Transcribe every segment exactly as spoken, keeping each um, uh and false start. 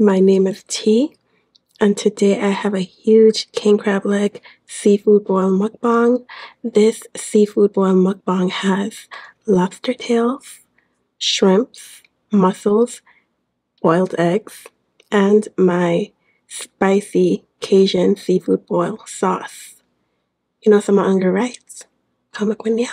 My name is T, and today I have a huge king crab leg seafood boil mukbang. This seafood boil mukbang has lobster tails, shrimps, mussels, boiled eggs, and my spicy Cajun seafood boil sauce. You know some hunger, right? Come with me.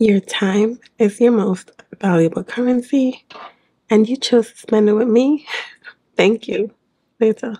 Your time is your most valuable currency, and you chose to spend it with me. Thank you. Later.